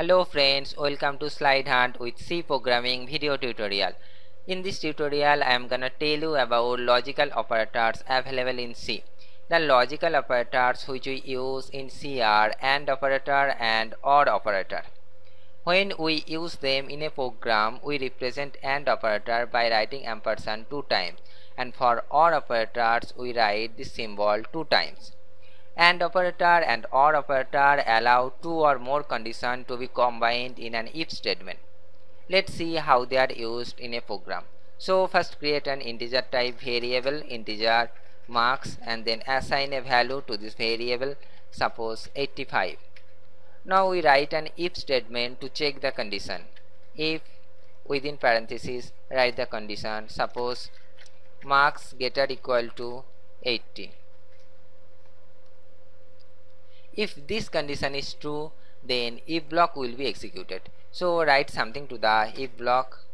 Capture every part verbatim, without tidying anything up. Hello friends, welcome to Slide Hunt with C programming video tutorial. In this tutorial I am gonna tell you about logical operators available in C. The logical operators which we use in C are AND operator and OR operator. When we use them in a program, we represent AND operator by writing ampersand two times, and for OR operators we write the symbol two times. AND operator and OR operator allow two or more conditions to be combined in an if statement. Let's see how they are used in a program. So first create an integer type variable integer marks and then assign a value to this variable, suppose eighty-five. Now we write an if statement to check the condition. If within parentheses write the condition, suppose marks greater equal to eighty. If this condition is true, then if block will be executed. So write something to the if block,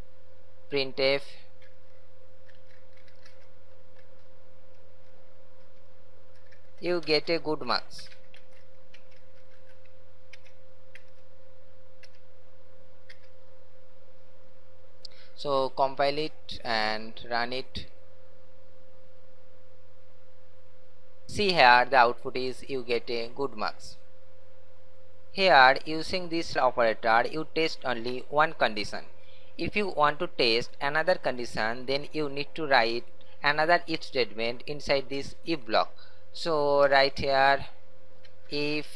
printf you get a good marks. So compile it and run it. See here the output is you get a good marks. Here using this operator you test only one condition. If you want to test another condition, then you need to write another if statement inside this if block. So write here if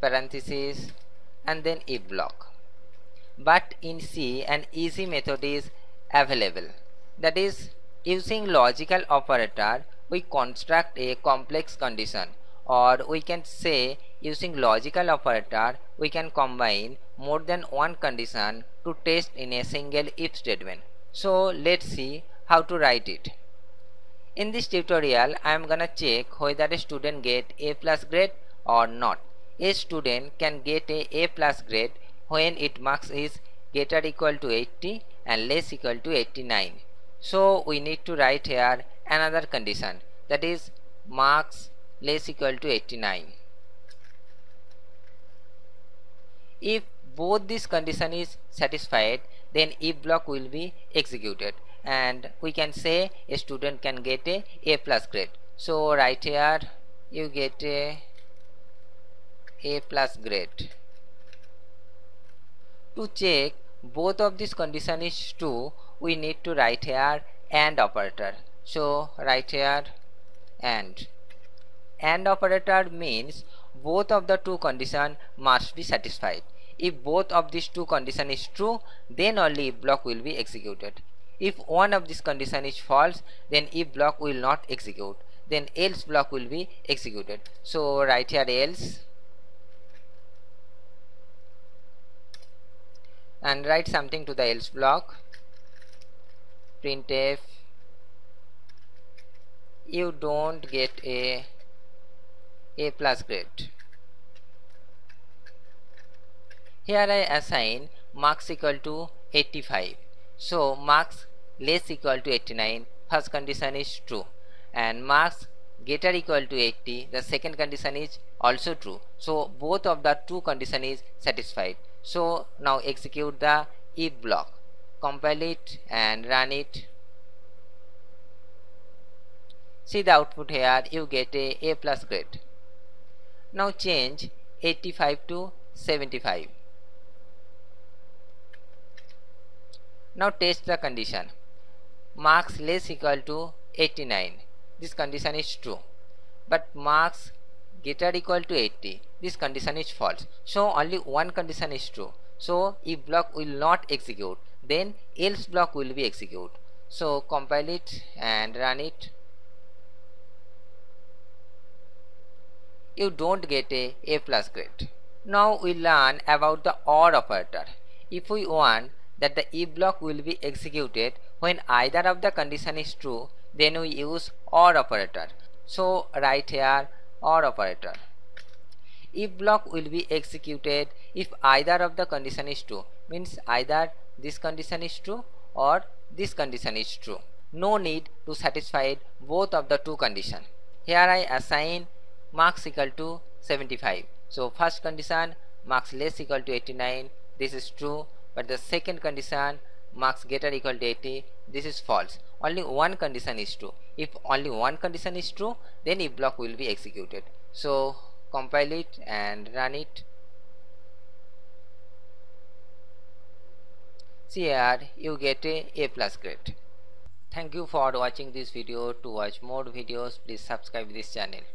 parentheses and then if block. But in C an easy method is available, that is, using logical operator we construct a complex condition, or we can say using logical operator we can combine more than one condition to test in a single if statement. So let's see how to write it. In this tutorial I am gonna check whether a student get A plus grade or not. A student can get a A plus grade when its marks is greater equal to eighty and less equal to eighty-nine. So we need to write here another condition, that is marks less equal to eighty-nine. If both this condition is satisfied, then if block will be executed and we can say a student can get a A plus grade. So right here you get a A plus grade. To check both of this condition is true, we need to write here AND operator. So write here AND. AND operator means both of the two conditions must be satisfied. If both of these two conditions is true, then only if block will be executed. If one of these conditions is false, then if block will not execute, then else block will be executed. So write here else and write something to the else block, printf you don't get a A plus grade. Here I assign marks equal to eighty-five. So marks less equal to eighty-nine, first condition is true, and marks greater equal to eighty, the second condition is also true. So both of the two condition is satisfied. So now execute the if block, compile it and run it. See the output here, you get a A plus grade. Now change eighty-five to seventy-five. Now test the condition. Marks less equal to eighty-nine. This condition is true. But marks greater equal to eighty. This condition is false. So only one condition is true. So if block will not execute, then else block will be executed. So compile it and run it. You don't get a A plus grade. Now we learn about the OR operator. If we want that the if block will be executed when either of the condition is true, then we use OR operator. So write here OR operator. If block will be executed if either of the condition is true, means either this condition is true or this condition is true. No need to satisfy both of the two conditions. Here I assign marks equal to seventy-five. So first condition marks less equal to eighty-nine. This is true, but the second condition, marks greater equal to eighty, this is false. Only one condition is true. If only one condition is true, then if block will be executed. So compile it and run it. See here, you get a A plus grade. Thank you for watching this video. To watch more videos, please subscribe this channel.